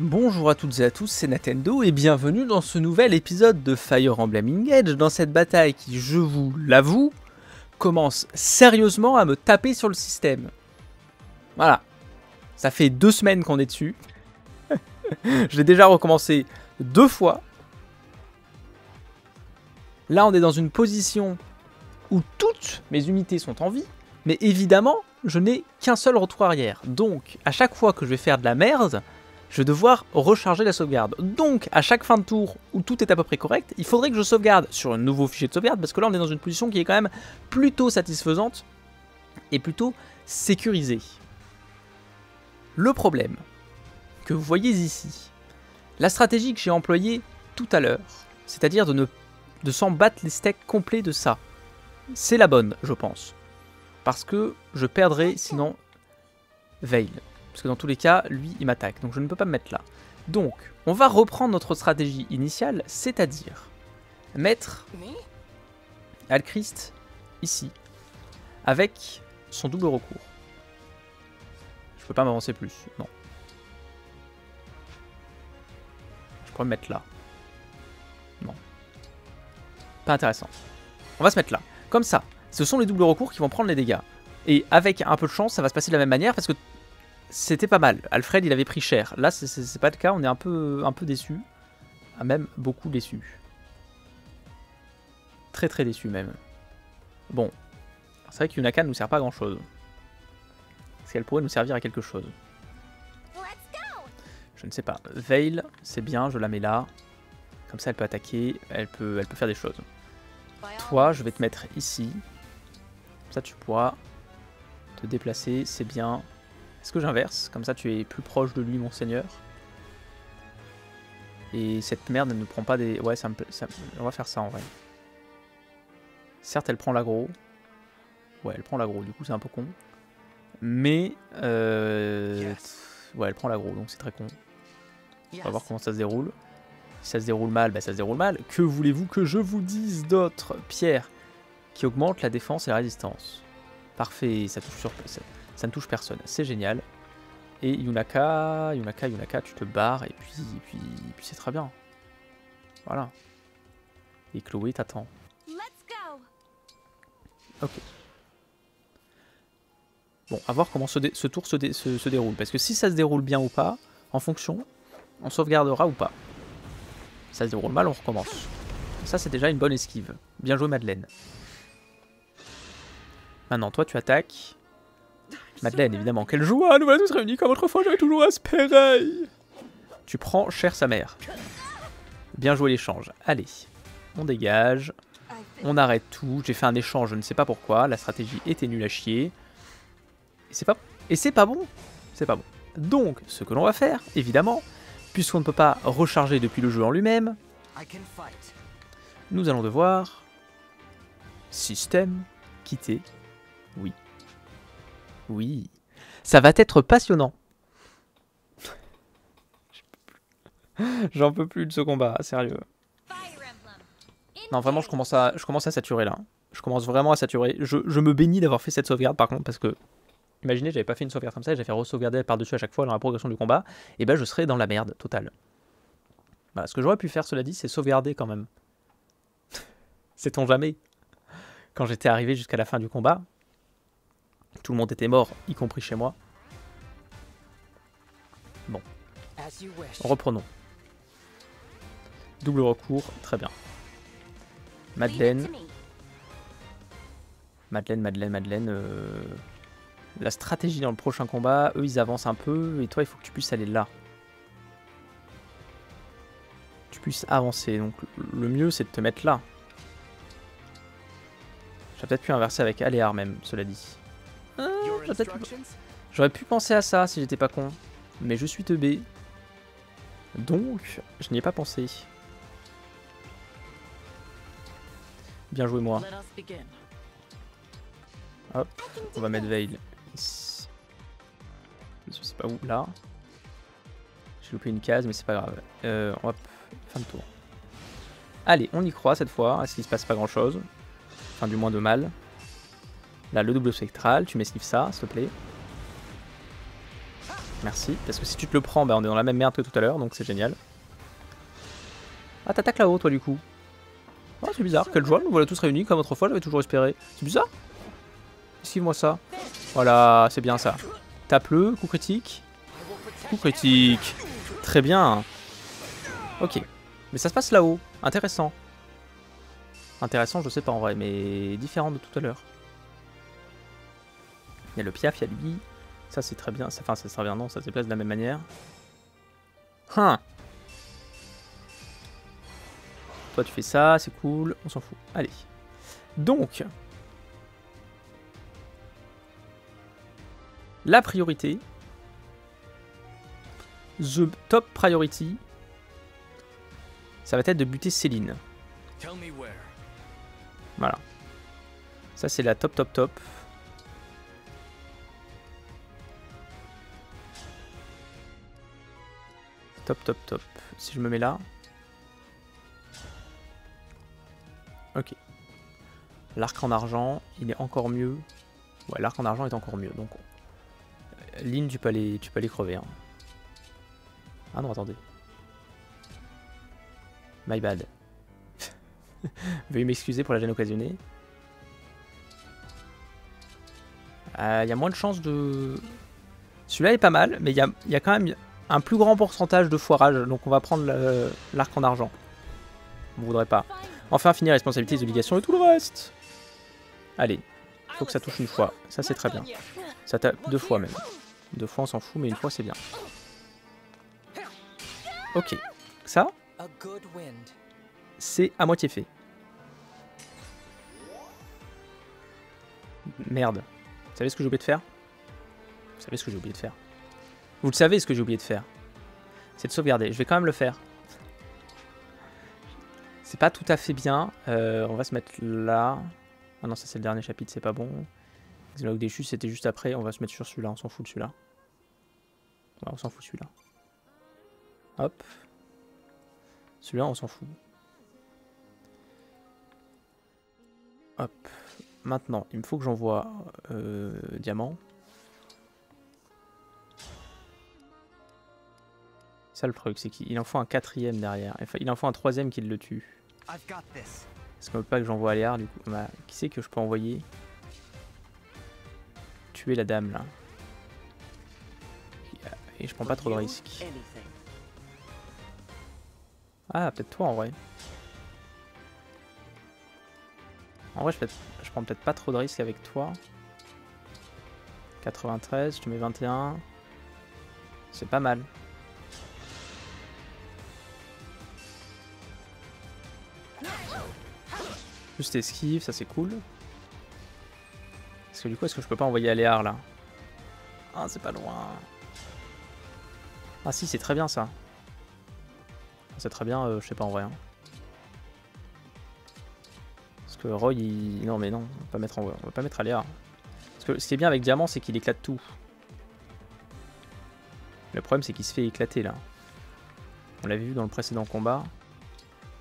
Bonjour à toutes et à tous, c'est Nintendo et bienvenue dans ce nouvel épisode de Fire Emblem Engage, dans cette bataille qui, je vous l'avoue, commence sérieusement à me taper sur le système. Voilà, ça fait 2 semaines qu'on est dessus, je l'ai déjà recommencé 2 fois. Là on est dans une position où toutes mes unités sont en vie, mais évidemment je n'ai qu'un seul retour arrière, donc à chaque fois que je vais faire de la merde, je vais devoir recharger la sauvegarde. Donc, à chaque fin de tour où tout est à peu près correct, il faudrait que je sauvegarde sur un nouveau fichier de sauvegarde, parce que là, on est dans une position qui est quand même plutôt satisfaisante et plutôt sécurisée. Le problème que vous voyez ici, la stratégie que j'ai employée tout à l'heure, c'est-à-dire de s'en battre les steaks complets de ça, c'est la bonne, je pense. Parce que je perdrai, sinon, Veyle. Parce que dans tous les cas, lui, il m'attaque. Donc je ne peux pas me mettre là. Donc, on va reprendre notre stratégie initiale, c'est-à-dire mettre Alcryst ici, avec son double recours. Je peux pas m'avancer plus, non. Je pourrais me mettre là. Non. Pas intéressant. On va se mettre là. Comme ça, ce sont les doubles recours qui vont prendre les dégâts. Et avec un peu de chance, ça va se passer de la même manière, parce que c'était pas mal. Alfred, il avait pris cher. Là, c'est pas le cas. On est un peu déçu. Même beaucoup déçu. Très très déçu même. Bon. C'est vrai que Yunaka ne nous sert pas à grand chose. Est-ce qu'elle pourrait nous servir à quelque chose? Je ne sais pas. Veyle, c'est bien. Je la mets là. Comme ça, elle peut attaquer. Elle peut faire des choses. Toi, je vais te mettre ici. Comme ça, tu pourras te déplacer. C'est bien. Est-ce que j'inverse? Comme ça tu es plus proche de lui, mon seigneur. Et cette merde, elle ne prend pas des... Ouais, on va faire ça en vrai. Certes, elle prend l'aggro. Ouais, elle prend l'aggro, du coup c'est un peu con. Mais... Ouais, elle prend l'aggro, donc c'est très con. On va voir comment ça se déroule. Si ça se déroule mal, bah ça se déroule mal. Que voulez-vous que je vous dise d'autre? Pierre, qui augmente la défense et la résistance. Parfait, ça touche sur... Ça ne touche personne, c'est génial. Et Yunaka, tu te barres et puis c'est très bien. Voilà. Et Chloé t'attend. Ok. Bon, à voir comment ce tour se déroule. Parce que si ça se déroule bien ou pas, en fonction, on sauvegardera ou pas. Si ça se déroule mal, on recommence. Ça, c'est déjà une bonne esquive. Bien joué, Madeleine. Maintenant, toi, tu attaques. Madeleine, évidemment, quelle joie, nous voilà tous réunis comme autrefois, j'avais toujours espéré. Tu prends cher sa mère. Bien joué l'échange. Allez, on dégage. On arrête tout. J'ai fait un échange, je ne sais pas pourquoi. La stratégie était nulle à chier. Et c'est pas bon. C'est pas bon. Donc, ce que l'on va faire, évidemment, puisqu'on ne peut pas recharger depuis le jeu en lui-même, nous allons devoir... Système, quitter, oui. Oui, ça va être passionnant. J'en peux plus de ce combat, sérieux. Non, vraiment, je commence à saturer là. Je commence vraiment à saturer. Je me bénis d'avoir fait cette sauvegarde par contre, parce que, imaginez, j'avais pas fait une sauvegarde comme ça, j'avais fait re-sauvegarder par-dessus à chaque fois dans la progression du combat, et ben je serais dans la merde totale. Voilà, ce que j'aurais pu faire, cela dit, c'est sauvegarder quand même. Sait-on jamais. Quand j'étais arrivé jusqu'à la fin du combat, tout le monde était mort, y compris chez moi. Bon. Reprenons. Double recours, très bien. Madeleine. Madeleine. La stratégie dans le prochain combat, eux ils avancent un peu, et toi il faut que tu puisses aller là. Tu puisses avancer, donc le mieux c'est de te mettre là. J'aurais peut-être pu inverser avec Aléar même, cela dit. J'aurais pu penser à ça si j'étais pas con. Mais je suis teubé. Donc, je n'y ai pas pensé. Bien joué, moi. Hop, on va mettre Veyle. Je sais pas où, là. J'ai loupé une case, mais c'est pas grave. Hop, fin de tour. Allez, on y croit cette fois. Est-ce qu'il se passe pas grand chose? Enfin, du moins de mal. Là, le double spectral, tu m'esquives ça, s'il te plaît. Merci. Parce que si tu te le prends, bah, on est dans la même merde que tout à l'heure, donc c'est génial. Ah, t'attaques là-haut, toi, du coup. Oh, c'est bizarre. Quelle joie, nous voilà tous réunis comme autrefois, j'avais toujours espéré. C'est bizarre. Esquive-moi ça. Voilà, c'est bien ça. Tape-le, coup critique. Coup critique. Très bien. Ok. Mais ça se passe là-haut. Intéressant. Intéressant, je sais pas en vrai, mais différent de tout à l'heure. Il y a le piaf, il y a lui. Ça c'est très bien. Enfin, ça c'est très bien, non, ça se déplace de la même manière. Hein. Toi tu fais ça, c'est cool, on s'en fout. Allez. Donc. La priorité. The top priority. Ça va être de buter Céline. Voilà. Ça c'est la top. Top. Si je me mets là. Ok. L'arc en argent, il est encore mieux. Ouais, l'arc en argent est encore mieux. Donc, Lynn, tu peux aller crever. Hein. Ah non, attendez. My bad. Veuillez m'excuser pour la gêne occasionnée. Y a moins de chances de... Celui-là est pas mal, mais y a quand même un plus grand pourcentage de foirage. Donc on va prendre l'arc en argent. On voudrait pas. Enfin, finir responsabilité, obligations et tout le reste. Allez. Faut que ça touche une fois. Ça, c'est très bien. Ça tape deux fois même. Deux fois, on s'en fout, mais une fois, c'est bien. Ok. Ça... c'est à moitié fait. Merde. Vous savez ce que j'ai oublié de faire? Vous savez ce que j'ai oublié de faire? Vous le savez ce que j'ai oublié de faire? C'est de sauvegarder. Je vais quand même le faire. C'est pas tout à fait bien. On va se mettre là. Ah non, ça c'est le dernier chapitre, c'est pas bon. Xénologue déchu, c'était juste après. On va se mettre sur celui-là. On s'en fout de celui-là. Ouais, on s'en fout de celui-là. Hop. Celui-là, on s'en fout. Hop. Maintenant, il me faut que j'envoie diamant. Ça, le truc, c'est qu'il en faut un quatrième derrière. Enfin, il en faut un troisième qui le tue. Est-ce qu'on veut pas que j'envoie Aléar, du coup? Bah, qui c'est que je peux envoyer tuer la dame, là? Et je prends pas trop de risques. Ah, peut-être toi, en vrai. En vrai, je prends peut-être pas trop de risques avec toi. 93, je te mets 21. C'est pas mal. Juste esquive, ça c'est cool. Parce que du coup, est-ce que je peux pas envoyer Aléar là? Ah, c'est pas loin. Ah si, c'est très bien ça. C'est très bien, je sais pas en vrai. Hein. Parce que Roy, il... non mais non, on va pas mettre, on va pas mettre Aléar. Parce que ce qui est bien avec Diamant, c'est qu'il éclate tout. Le problème, c'est qu'il se fait éclater là. On l'avait vu dans le précédent combat.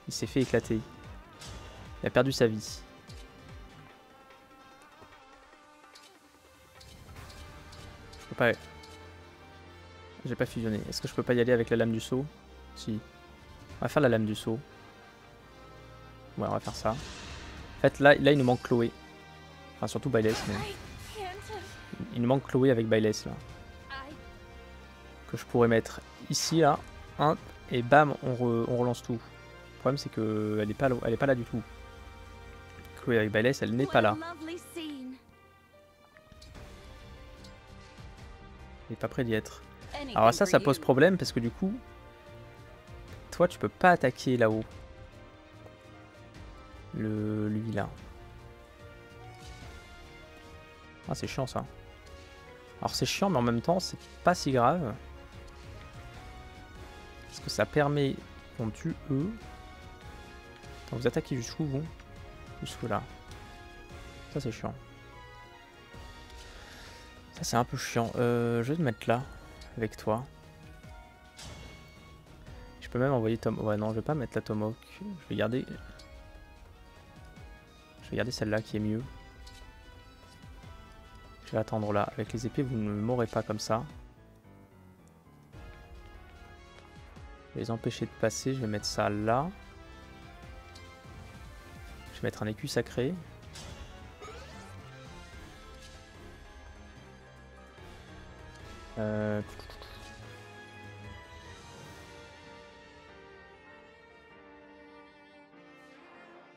Il s'est fait éclater. Il a perdu sa vie. Je peux pas... J'ai pas fusionné. Est-ce que je peux pas y aller avec la lame du saut? Si. On va faire la lame du saut. Ouais, on va faire ça. En fait, là il nous manque Chloé. Enfin, surtout Byleth, mais... Il nous manque Chloé avec Byleth, là. Que je pourrais mettre ici, là. Hop, et bam, on relance tout. Le problème, c'est qu'elle est pas là du tout. Chloé avec Byleth, elle n'est pas là. Elle n'est pas près d'y être. Alors ça pose problème, parce que du coup... Toi, tu peux pas attaquer là-haut. Lui, là. Ah, c'est chiant, ça. Alors, c'est chiant, mais en même temps, c'est pas si grave. Parce que ça permet qu'on tue eux. Attends, vous attaquez jusqu'où, bon? Jusqu'où, là. Ça, c'est chiant. Ça, c'est un peu chiant. Je vais te mettre là, avec toi. Je peux même envoyer Tom... Ouais, non, je vais pas mettre la Tomahawk. Je vais garder celle-là qui est mieux. Je vais attendre là. Avec les épées, vous ne m'aurez pas comme ça. vais les empêcher de passer, je vais mettre ça là. Je vais mettre un écu sacré.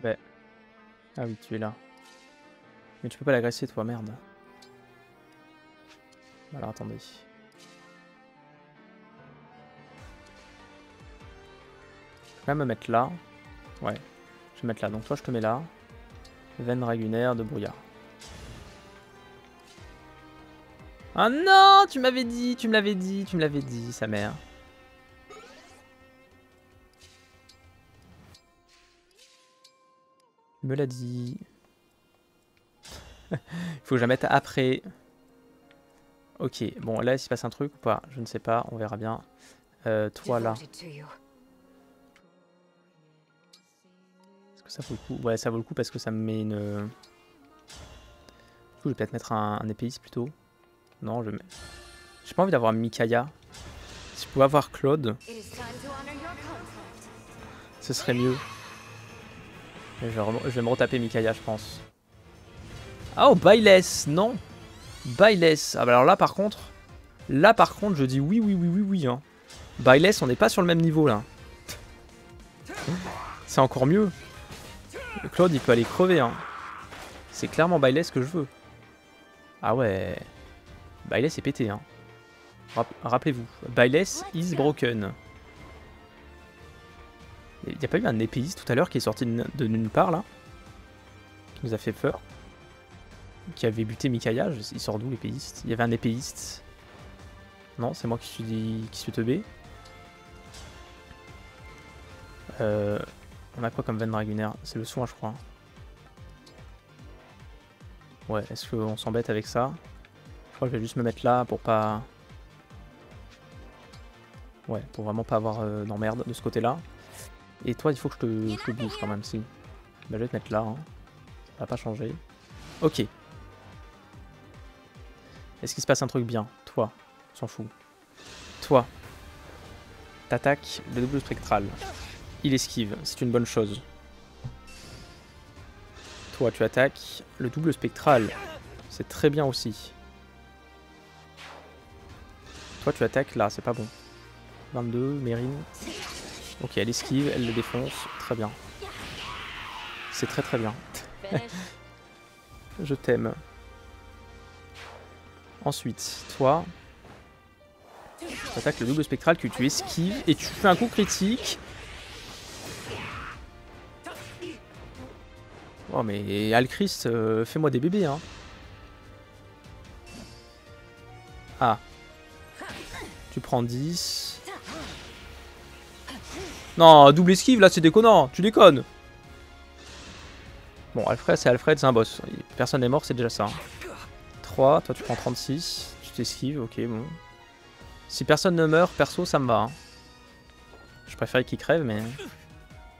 Ouais. Ah oui, tu es là. Mais tu peux pas l'agresser toi, merde. Alors attendez. Je vais me mettre là. Ouais. Je vais mettre là. Donc toi je te mets là. Veine régulière de brouillard. Ah oh non, tu me l'avais dit, sa mère. Tu me l'as dit. Il faut que je la mette après. Ok, bon là, s'il passe un truc ou pas, je ne sais pas, on verra bien. Toi là. Est-ce que ça vaut le coup? Ouais, ça vaut le coup parce que ça me met une... Du coup, je vais peut-être mettre un épéiste plutôt. Non, je mets... J'ai pas envie d'avoir Micaiah. Si je pouvais avoir Claude, ce serait mieux. Je vais me retaper Micaiah, je pense. Oh, Byleth, non, Bayless. Ah bah alors là par contre je dis oui hein. Bayless, on n'est pas sur le même niveau là. C'est encore mieux. Le Claude il peut aller crever hein. C'est clairement Bayless que je veux. Ah ouais. Bayless est pété hein. Rappelez-vous, Bayless is broken. Il n'y a pas eu un épéiste tout à l'heure qui est sorti de nulle part là, qui nous a fait peur, qui avait buté Micaiah. Il sort d'où l'épéiste? Il y avait un épéiste. Non, c'est moi qui suis teubé. On a quoi comme veine dragunaire? C'est le soin, je crois. Ouais, est-ce qu'on s'embête avec ça? Je crois que je vais juste me mettre là pour pas... Ouais, pour vraiment pas avoir d'emmerde de ce côté-là. Et toi, il faut que je te bouge quand même, si. Bah, je vais te mettre là, hein. Ça va pas changer. Ok. Est-ce qu'il se passe un truc bien? Toi, on s'en fout. Toi, t'attaques le double spectral. Il esquive, c'est une bonne chose. Toi, tu attaques le double spectral. C'est très bien aussi. Toi, tu attaques là, c'est pas bon. 22, Merrin. Ok, elle esquive, elle le défonce. Très bien. C'est très très bien. Je t'aime. Ensuite, toi, tu attaques le double spectral que tu esquives et tu fais un coup critique. Oh mais Alcryst, fais-moi des bébés hein. Ah. Tu prends 10. Non, double esquive là, c'est déconnant, tu déconnes. Bon, Alfred, c'est un boss. Personne n'est mort, c'est déjà ça. 3, toi tu prends 36. Tu t'esquives, ok, bon. Si personne ne meurt, perso, ça me va. Hein. Je préférais qu'ils crèvent, mais...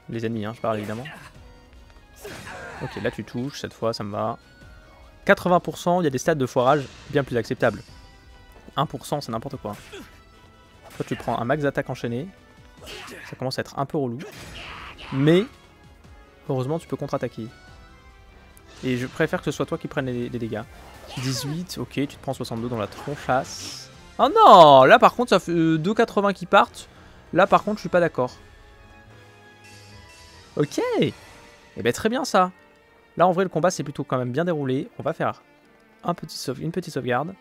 Les ennemis, hein, je parle, évidemment. Ok, là tu touches, cette fois, ça me va. 80%, il y a des stats de foirage bien plus acceptables. 1%, c'est n'importe quoi. Toi tu prends un max d'attaque enchaînée. Ça commence à être un peu relou. Mais, heureusement, tu peux contre-attaquer. Et je préfère que ce soit toi qui prenne les dégâts. 18, ok, tu te prends 62 dans la tronchasse. Oh non! Là par contre, ça fait 2,80 qui partent. Là par contre, je suis pas d'accord. Ok! Et eh ben très bien ça. Là en vrai, le combat s'est plutôt quand même bien déroulé. On va faire une petite sauvegarde.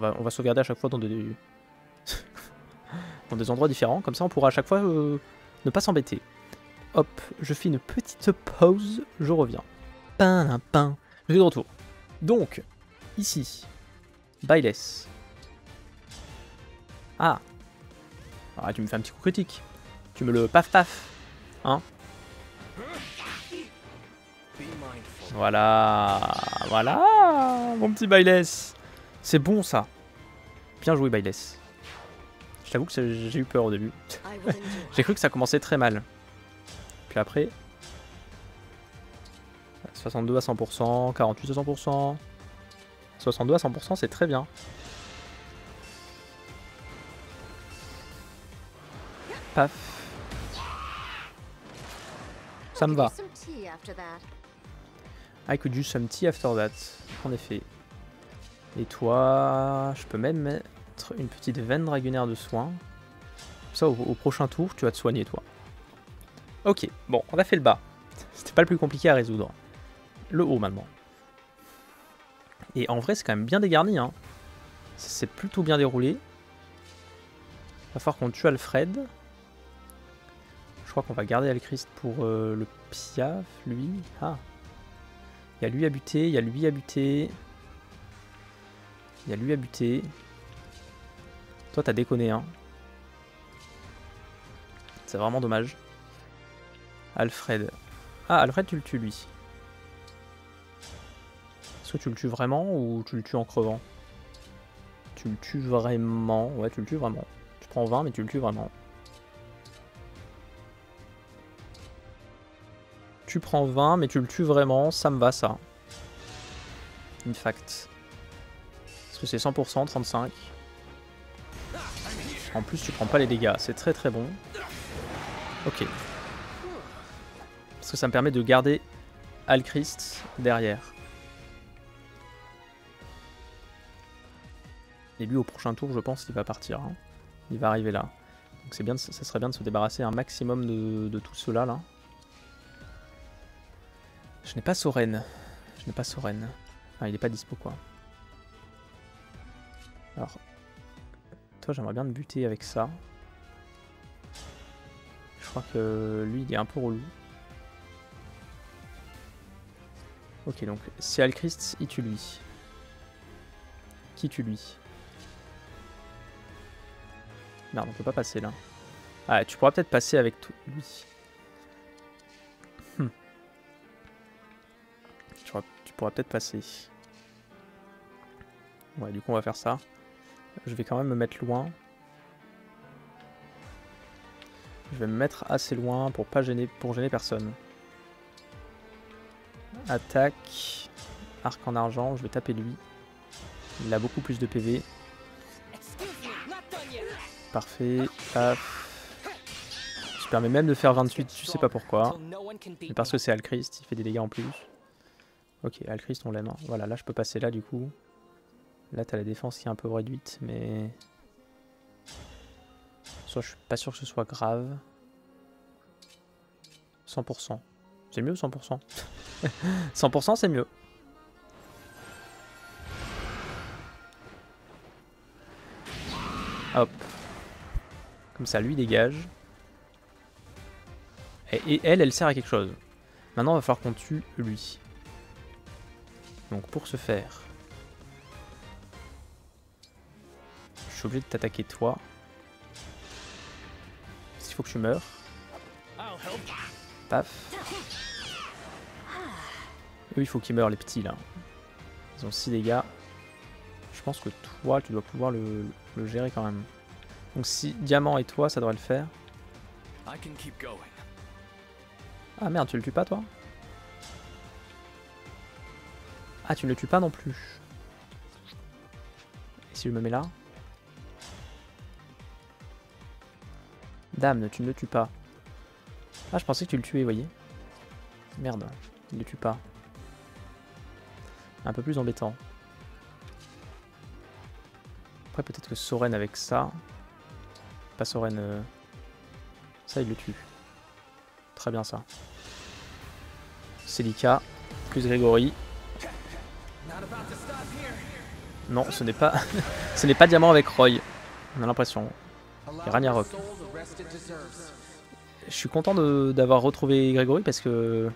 On va sauvegarder à chaque fois dans des... dans des endroits différents. Comme ça, on pourra à chaque fois ne pas s'embêter. Hop, je fais une petite pause, je reviens. Pain. Je suis de retour. Donc, ici, Byleth. Ah. Ah, tu me fais un petit coup critique. Tu me le paf. Hein. Voilà. Mon petit Byleth. C'est bon, ça. Bien joué, Byleth. Je t'avoue que j'ai eu peur au début. J'ai cru que ça commençait très mal. Puis après, 62 à 100%, 48 à 100%, 62 à 100%, c'est très bien. Paf. Ça me va. I could use some tea after that. En effet. Et toi, je peux même mettre une petite veine dragonnaire de soin. Ça, au prochain tour, tu vas te soigner, toi. Ok, bon, on a fait le bas. C'était pas le plus compliqué à résoudre. Le haut, maintenant. Et en vrai, c'est quand même bien dégarni, hein. Ça s'est plutôt bien déroulé. Il va falloir qu'on tue Alfred. Je crois qu'on va garder Alcryst pour le piaf, lui. Ah. Il y a lui à buter, il y a lui à buter. Il y a lui à buter. Toi, t'as déconné, hein. C'est vraiment dommage. Alfred. Ah, Alfred, tu le tues, lui. Est-ce que tu le tues vraiment ou tu le tues en crevant? Tu le tues vraiment. Ouais, tu le tues vraiment. Tu prends 20, mais tu le tues vraiment. Tu prends 20, mais tu le tues vraiment. Ça me va, ça. In fact. Parce que c'est 100%, 35. En plus, tu prends pas les dégâts. C'est très très bon. Ok. Parce que ça me permet de garder Alcryst derrière. Et lui, au prochain tour, je pense qu'il va partir. Hein. Il va arriver là. Donc c'est bien, de, ça serait bien de se débarrasser un maximum de tout cela là. Je n'ai pas Soren. Je n'ai pas Soren. Ah, il n'est pas dispo quoi. Alors, toi, j'aimerais bien te buter avec ça. Je crois que lui, il est un peu relou. Ok, donc si Alcryst, il tue lui. Qui tue lui? Merde, on peut pas passer là. Ah, tu pourras peut-être passer avec lui. Tu pourras peut-être passer. Ouais, du coup, on va faire ça. Je vais quand même me mettre loin. Je vais me mettre assez loin pour pas gêner, pour gêner personne. Attaque. Arc en argent, je vais taper lui. Il a beaucoup plus de PV. Parfait. Paf. Je permets même de faire 28, tu sais pas pourquoi. Mais parce que c'est Alcryst, il fait des dégâts en plus. Ok, Alcryst on l'aime. Hein. Voilà, là je peux passer là du coup. Là t'as la défense qui est un peu réduite, mais... Soit je suis pas sûr que ce soit grave. 100%. C'est mieux 100%. 100% c'est mieux. Hop. Comme ça, lui dégage. Et elle, elle sert à quelque chose. Maintenant, il va falloir qu'on tue lui. Donc pour ce faire... Je suis obligé de t'attaquer toi. S'il faut que tu meurs. Paf. Eux, il faut qu'ils meurent, les petits, là. Ils ont 6 dégâts. Je pense que toi, tu dois pouvoir le gérer quand même. Donc si Diamant et toi, ça devrait le faire. Ah merde, tu le tues pas toi? Ah, tu ne le tues pas non plus. Et si je me mets là? Dame, tu ne le tues pas. Ah, je pensais que tu le tuais, voyez. Merde, il ne le tue pas. Un peu plus embêtant. Après, peut-être que Soren avec ça... Pas Soren... Ça, il le tue. Très bien, ça. Celica, plus Grégory. Non, ce n'est pas... ce n'est pas Diamant avec Roy. On a l'impression. Et Ragnarok. Je suis content d'avoir retrouvé Grégory parce que...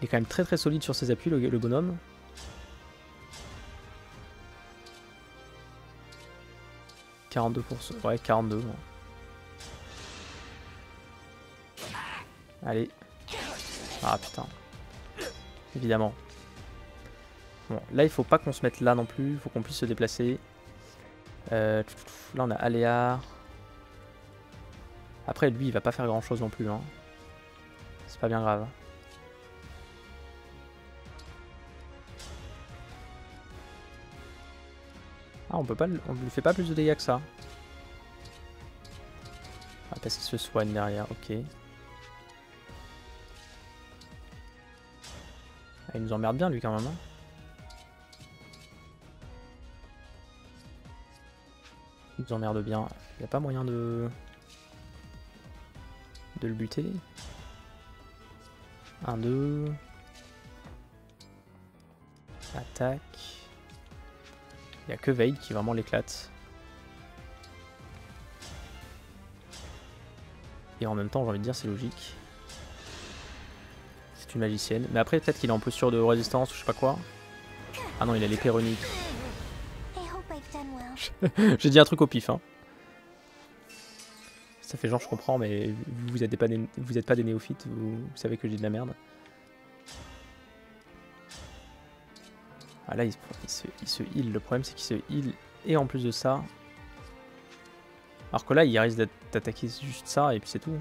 Il est quand même très très solide sur ses appuis, le bonhomme. Ouais, 42. Ouais. Allez. Ah putain. Évidemment. Bon, là il faut pas qu'on se mette là non plus. Il faut qu'on puisse se déplacer. Là on a Aléar. Après lui il va pas faire grand chose non plus. Hein. C'est pas bien grave. Ah, on peut pas, on lui fait pas plus de dégâts que ça. Ah, parce qu'il se soigne derrière, ok. Ah, il nous emmerde bien lui quand même. Hein. Il nous emmerde bien. Il n'y a pas moyen de... le buter. 1, 2... Attaque... Il n'y a que Veyle qui vraiment l'éclate. Et en même temps, j'ai envie de dire, c'est logique. C'est une magicienne. Mais après, peut-être qu'il est en posture de résistance ou je sais pas quoi. Ah non, il a l'épée runique. J'ai dit un truc au pif, hein. Ça fait genre, je comprends, mais vous n'êtes pas des néophytes, vous savez que j'ai de la merde. Ah là, il se heal. Le problème, c'est qu'il se heal et en plus de ça... Alors que là, il risque d'attaquer juste ça et puis c'est tout.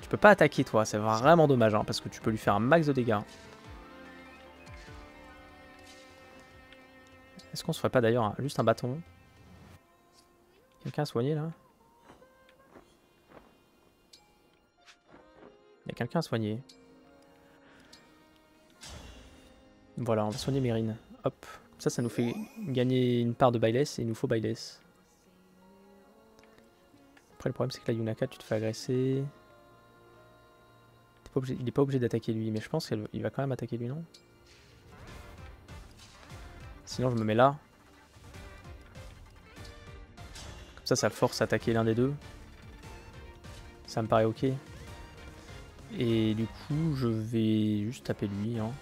Tu peux pas attaquer toi, c'est vraiment dommage hein, parce que tu peux lui faire un max de dégâts. Est-ce qu'on se ferait pas d'ailleurs hein, juste un bâton? Quelqu'un à soigner là? Il y a quelqu'un à soigner. Voilà, on va soigner Merrin. Hop, ça, ça nous fait gagner une part de Byleth et il nous faut Byleth. Après, le problème, c'est que la Yunaka, tu te fais agresser. Pas obligé, il n'est pas obligé d'attaquer lui, mais je pense qu'il va quand même attaquer lui, non? Sinon, je me mets là. Comme ça, ça le force à attaquer l'un des deux. Ça me paraît ok. Et du coup, je vais juste taper lui. Hein.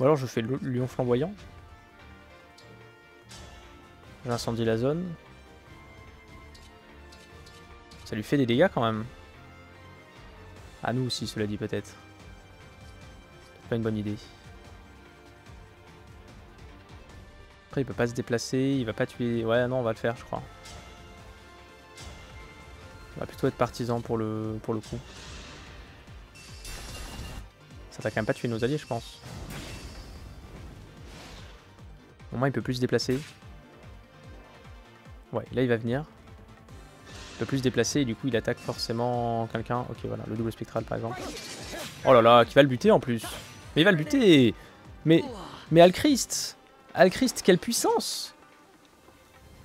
Ou alors, je fais le lion flamboyant. J'incendie la zone. Ça lui fait des dégâts quand même. À nous aussi, cela dit peut-être. C'est pas une bonne idée. Après, il peut pas se déplacer, il va pas tuer. Ouais, non, on va le faire, je crois. On va plutôt être partisan pour le coup. Ça va quand même pas tuer nos alliés, je pense. Au moins, il peut plus se déplacer. Ouais, là, il va venir. Il peut plus se déplacer et du coup il attaque forcément quelqu'un. Ok voilà, le double spectral par exemple. Oh là là, qui va le buter en plus. Mais il va le buter. Mais Alcryst. Alcryst, quelle puissance.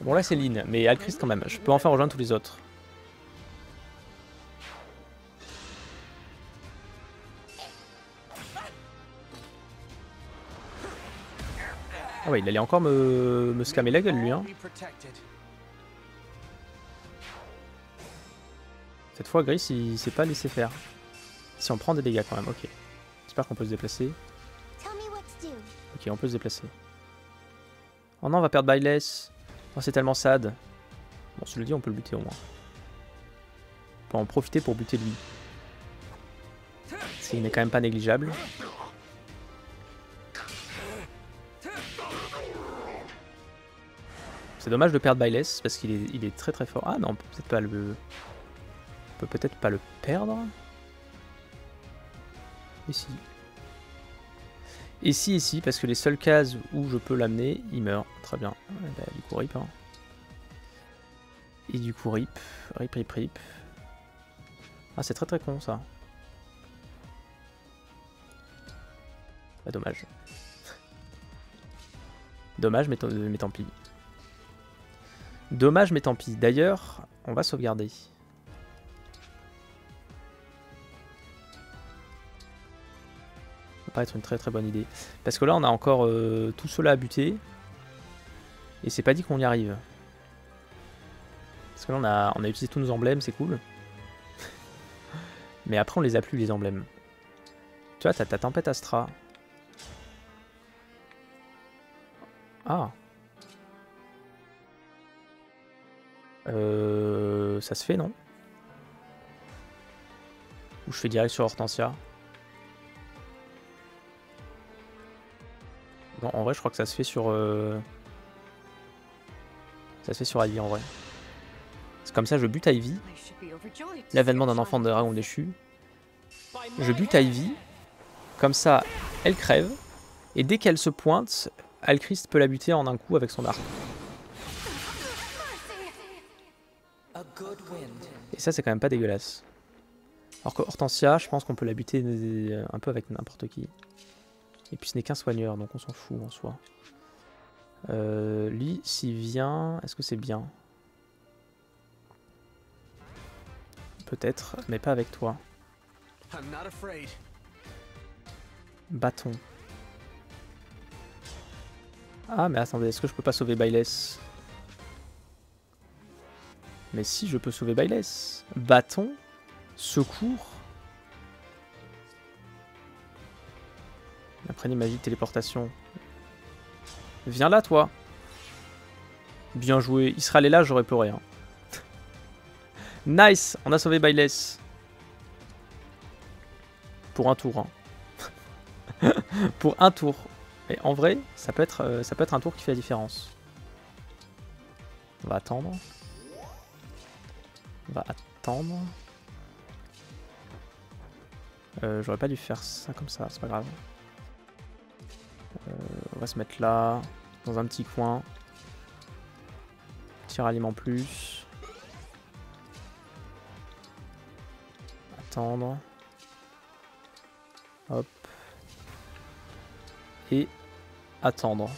Bon là c'est Lynn, mais Alcryst quand même. Je peux enfin rejoindre tous les autres. Ah ouais, il allait encore me scammer la gueule lui hein. Cette fois, Gris, il s'est pas laissé faire. Si on prend des dégâts quand même, ok. J'espère qu'on peut se déplacer. Ok, on peut se déplacer. Oh non, on va perdre Byleth. Oh, c'est tellement sad. Bon, je le dis, on peut le buter au moins. On peut en profiter pour buter lui. Il n'est quand même pas négligeable. C'est dommage de perdre Byleth parce qu'il est, très très fort. Ah non, peut-être pas le... On peut peut-être pas le perdre. Ici. Ici, ici, parce que les seules cases où je peux l'amener, il meurt. Très bien. Bah, du coup, rip. Hein. Et du coup, rip. Rip, rip, rip. Ah, c'est très très con ça. Bah, dommage. Dommage, mais tant pis. Dommage, mais tant pis. D'ailleurs, on va sauvegarder. Être une très très bonne idée parce que là on a encore tout cela à buter et c'est pas dit qu'on y arrive parce que là on a utilisé tous nos emblèmes, c'est cool. Mais après on les a plus les emblèmes, tu vois. T'as ta tempête Astra. Ah ça se fait non? Ou je fais direct sur Hortensia? Non, en vrai, je crois que ça se fait sur... Ça se fait sur Ivy, en vrai. C'est comme ça, je bute Ivy. L'avènement d'un enfant de dragon déchu. Je bute Ivy. Comme ça, elle crève. Et dès qu'elle se pointe, Alcryst peut la buter en un coup avec son arc. Et ça, c'est quand même pas dégueulasse. Alors que Hortensia, je pense qu'on peut la buter un peu avec n'importe qui. Et puis ce n'est qu'un soigneur, donc on s'en fout en soi. Lui, s'il vient, est-ce que c'est bien? Peut-être, mais pas avec toi. Bâton. Ah mais attendez, est-ce que je peux pas sauver Byleth? Mais si, je peux sauver Byleth. Bâton, secours. Apprenez magie de téléportation. Viens là toi. Bien joué, il serait allé là, j'aurais pleuré. Hein. Nice, on a sauvé Byleth. Pour un tour. Hein. Pour un tour. Et en vrai, ça peut être un tour qui fait la différence. On va attendre. On va attendre. J'aurais pas dû faire ça comme ça, c'est pas grave. On va se mettre là, dans un petit coin. Petit ralliement plus. Attendre. Hop. Et... attendre.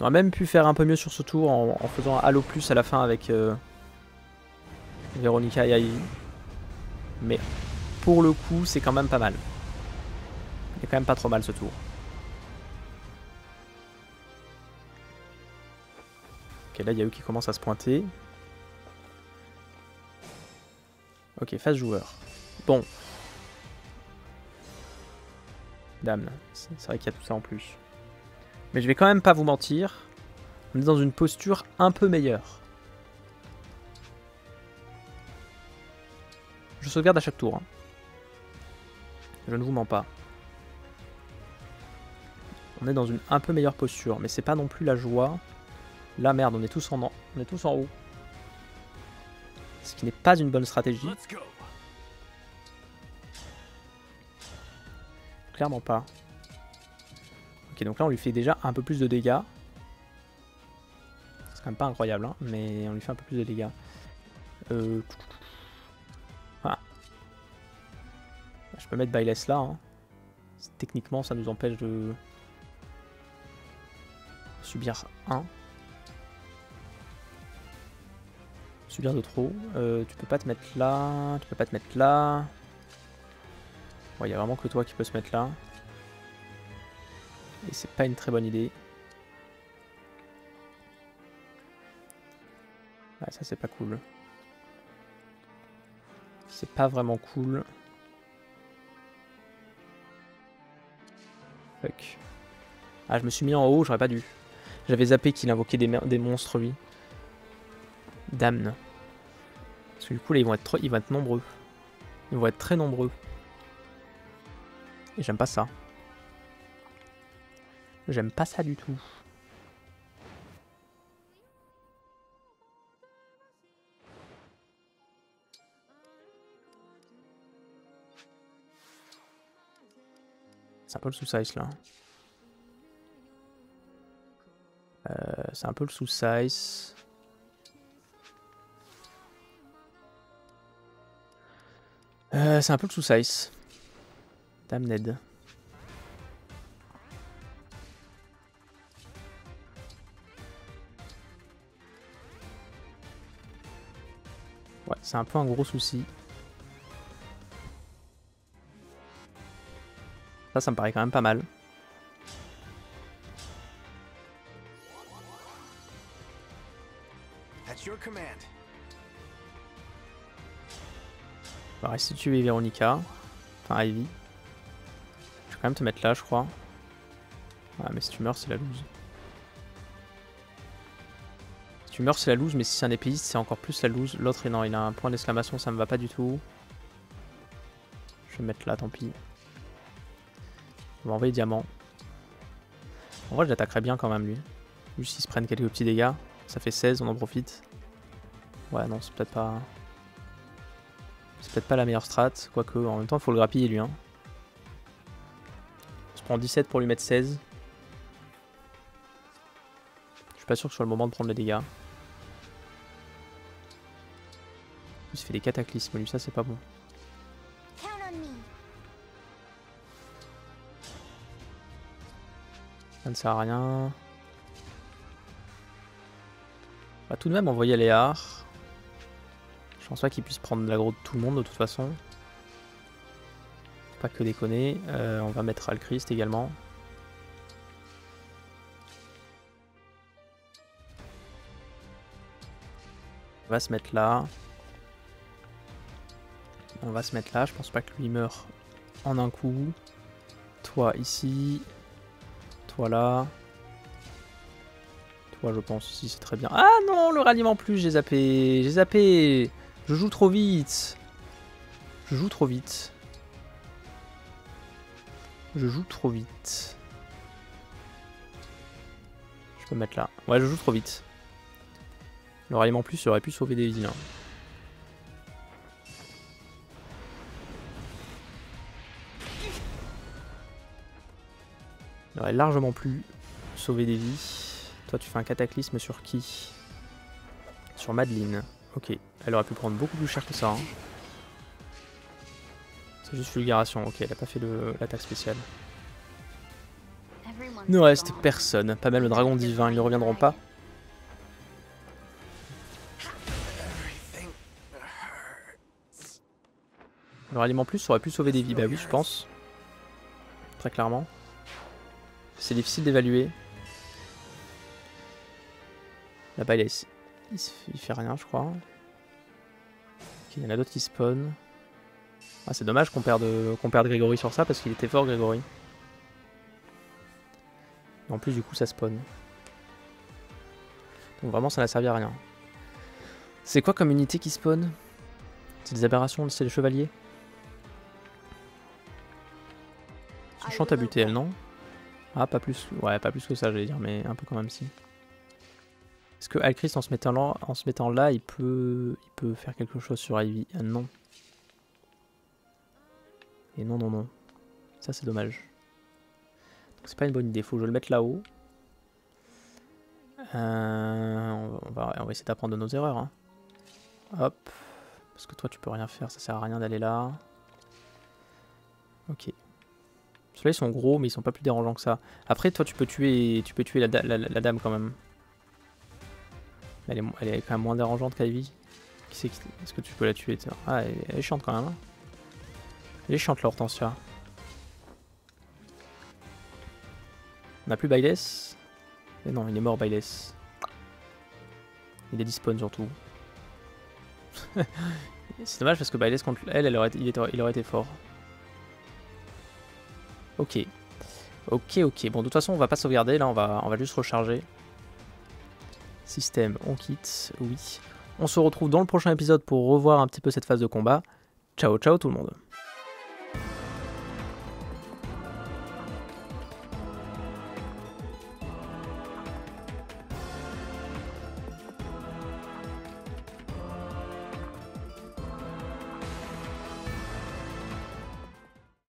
On aurait même pu faire un peu mieux sur ce tour en faisant un Halo Plus à la fin avec Véronica et Ivy. Mais pour le coup, c'est quand même pas mal. Il est quand même pas trop mal ce tour. Ok, là il y a eux qui commencent à se pointer. Ok, face joueur. Bon. Dame, c'est vrai qu'il y a tout ça en plus. Mais je vais quand même pas vous mentir, on est dans une posture un peu meilleure. Je sauvegarde à chaque tour. Hein. Je ne vous mens pas. On est dans une un peu meilleure posture, mais c'est pas non plus la joie. Là merde, on est tous en haut. Ce qui n'est pas une bonne stratégie. Clairement pas. Ok, donc là on lui fait déjà un peu plus de dégâts. C'est quand même pas incroyable, hein, mais on lui fait un peu plus de dégâts. Voilà. Je peux mettre Byleth là. Hein. Techniquement, ça nous empêche de subir de trop. Tu peux pas te mettre là. Tu peux pas te mettre là. Bon, il n'y a vraiment que toi qui peux se mettre là. Et c'est pas une très bonne idée. Ah, ça c'est pas cool. C'est pas vraiment cool. Fuck. Ah, je me suis mis en haut, j'aurais pas dû. J'avais zappé qu'il invoquait des monstres, lui. Damn. Parce que du coup là ils vont être nombreux. Ils vont être très nombreux. Et j'aime pas ça. J'aime pas ça du tout. C'est un peu le sous-size là. C'est un peu le sous-size. C'est un peu le sous-size. Damned. Ouais, c'est un peu un gros souci. Ça me paraît quand même pas mal. On va restituer Véronica. Enfin, Ivy. Quand même te mettre là, je crois. Ah, mais si tu meurs, c'est la loose. Si tu meurs, c'est la loose, mais si c'est un épéiste, c'est encore plus la loose. L'autre, non, il a un point d'exclamation, ça me va pas du tout. Je vais me mettre là, tant pis. On va envoyer diamant. En vrai, je l'attaquerai bien quand même, lui. Juste s'ils se prennent quelques petits dégâts. Ça fait 16, on en profite. Ouais, non, c'est peut-être pas... c'est peut-être pas la meilleure strat. Quoique, en même temps, il faut le grappiller, lui, hein. Je prends 17 pour lui mettre 16. Je suis pas sûr que ce soit le moment de prendre les dégâts. Il se fait des cataclysmes, lui, ça c'est pas bon. Ça ne sert à rien. On va tout de même envoyer Aléar. Je pense pas qu'il puisse prendre l'aggro de tout le monde de toute façon. Faut pas que déconner. On va mettre Alcryst également. On va se mettre là. On va se mettre là. Je pense pas que lui meure en un coup. Toi ici. Toi là. Toi je pense ici c'est très bien. Ah non, le ralliement plus, j'ai zappé. J'ai zappé. Je joue trop vite. Je joue trop vite. Je joue trop vite. Je peux me mettre là. Ouais, je joue trop vite. Le ralliement plus aurait pu sauver des vies. Hein. Il aurait largement plus sauver des vies. Toi, tu fais un cataclysme sur qui? Sur Madeleine. Ok, elle aurait pu prendre beaucoup plus cher que ça. Hein. C'est juste fulguration. Ok, elle n'a pas fait l'attaque spéciale. Ne reste personne. Pas même le dragon divin, ils ne reviendront pas. Le ralliement plus aurait pu sauver des vies. Bah oui, je pense. Très clairement. C'est difficile d'évaluer. Là-bas, il fait rien, je crois. Okay, il y en a d'autres qui spawn. Ah, c'est dommage qu'on perde Grégory sur ça, parce qu'il était fort, Grégory. Et en plus, du coup, ça spawn. Donc vraiment, ça n'a servi à rien. C'est quoi comme unité qui spawn? C'est des aberrations, c'est les chevaliers. Son chante à buter, elle, non? Ah, pas plus. Ouais, pas plus que ça, j'allais dire, mais un peu quand même, si. Est-ce que Alcryst, en se mettant là, il peut faire quelque chose sur Ivy? Ah, non. Et non, non, non. Ça, c'est dommage. Donc, c'est pas une bonne idée. Faut que je le mette là-haut. On va essayer d'apprendre de nos erreurs. Hein. Hop. Parce que toi, tu peux rien faire. Ça sert à rien d'aller là. Ok. Ceux-là ils sont gros mais ils sont pas plus dérangeants que ça. Après toi tu peux tuer la dame quand même. Elle est quand même moins dérangeante qu'Ivy. Qui c'est? Est-ce que tu peux la tuer? Ah elle est chiante quand même. Elle est chiante la Hortensia. On n'a plus Bayless. Mais non il est mort Bayless. Il est dispawn surtout. C'est dommage parce que Bayless contre elle, il aurait été fort. Ok, ok, ok. Bon, de toute façon, on va pas sauvegarder. Là, on va juste recharger. Système, on quitte. Oui. On se retrouve dans le prochain épisode pour revoir un petit peu cette phase de combat. Ciao, ciao tout le monde.